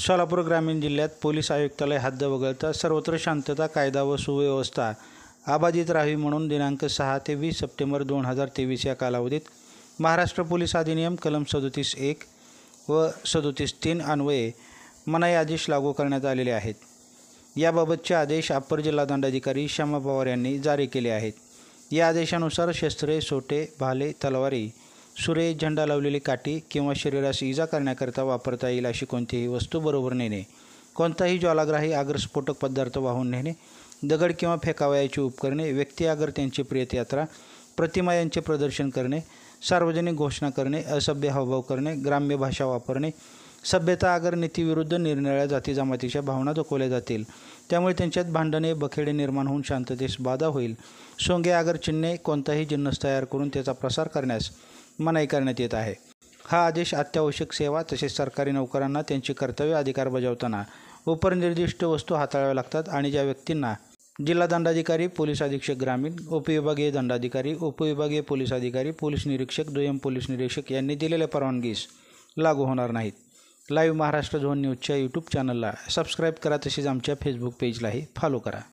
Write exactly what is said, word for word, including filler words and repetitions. सोलापूर ग्रामीण जिल्ह्यात पोलीस आयुक्तालय हद्द वगळता सर्वत्र शांतता, कायदा व सुव्यवस्था अबाधित राहावी म्हणून दिनांक सहा ते वीस सप्टेंबर दोन हजार तेवीस या कालावधीत महाराष्ट्र पोलीस अधिनियम कलम सदोतीस एक व सदोतीस तीन अन्वये मनाई आदेश लागू करण्यात आलेले आहेत। याबाबतचे आदेश अपर जिल्हा दंडाधिकारी श्यामा पवार यांनी जारी केले आहेत। या आदेशानुसार शस्त्रे, सोटे, भाले, तलवारी, सुरे, झेंडा लावलेली काठी किंवा शरीरास इजा करण्याकरता वापरता येईल अशी कोणतीही वस्तू बरोबर नेणे, कोणताही ज्वालाग्राही आगरस्फोटक पदार्थ वाहून नेणे, दगड किंवा फेकावयाची उपकरणे, व्यक्ती आगर त्यांची प्रेतयात्रा, प्रतिमा यांचे प्रदर्शन करणे, सार्वजनिक घोषणा करणे, असभ्य हावभाव करणे, ग्राम्य भाषा वापरणे, सभ्यता आगर नीतीविरुद्ध निरनिराळ्या जाती जमातीच्या भावना दुखवल्या जातील, त्यामुळे त्यांच्यात भांडणे, बखेडे निर्माण होऊन शांततेस बाधा होईल। सोंगे आगर चिन्हे कोणताही जिन्नस तयार करून त्याचा प्रसार करण्यास मनाई करण्यात येत आहे। हा आदेश अत्यावश्यक सेवा तसेच सरकारी नोकरांना त्यांची कर्तव्य अधिकार बजावताना उपनिर्दिष्ट वस्तू हाताळाव्या लागतात आणि ज्या व्यक्तींना जिल्हा दंडाधिकारी, पोलीस अधीक्षक ग्रामीण, उपविभागीय दंडाधिकारी, उपविभागीय पोलीस अधिकारी, पोलीस निरीक्षक, दुय्यम पोलीस निरीक्षक यांनी दिलेल्या परवानगीस लागू होणार नाहीत। लाईव्ह महाराष्ट्र झोन न्यूजच्या यूट्यूब चॅनलला सबस्क्राईब करा, तसेच आमच्या फेसबुक पेजलाही फॉलो करा।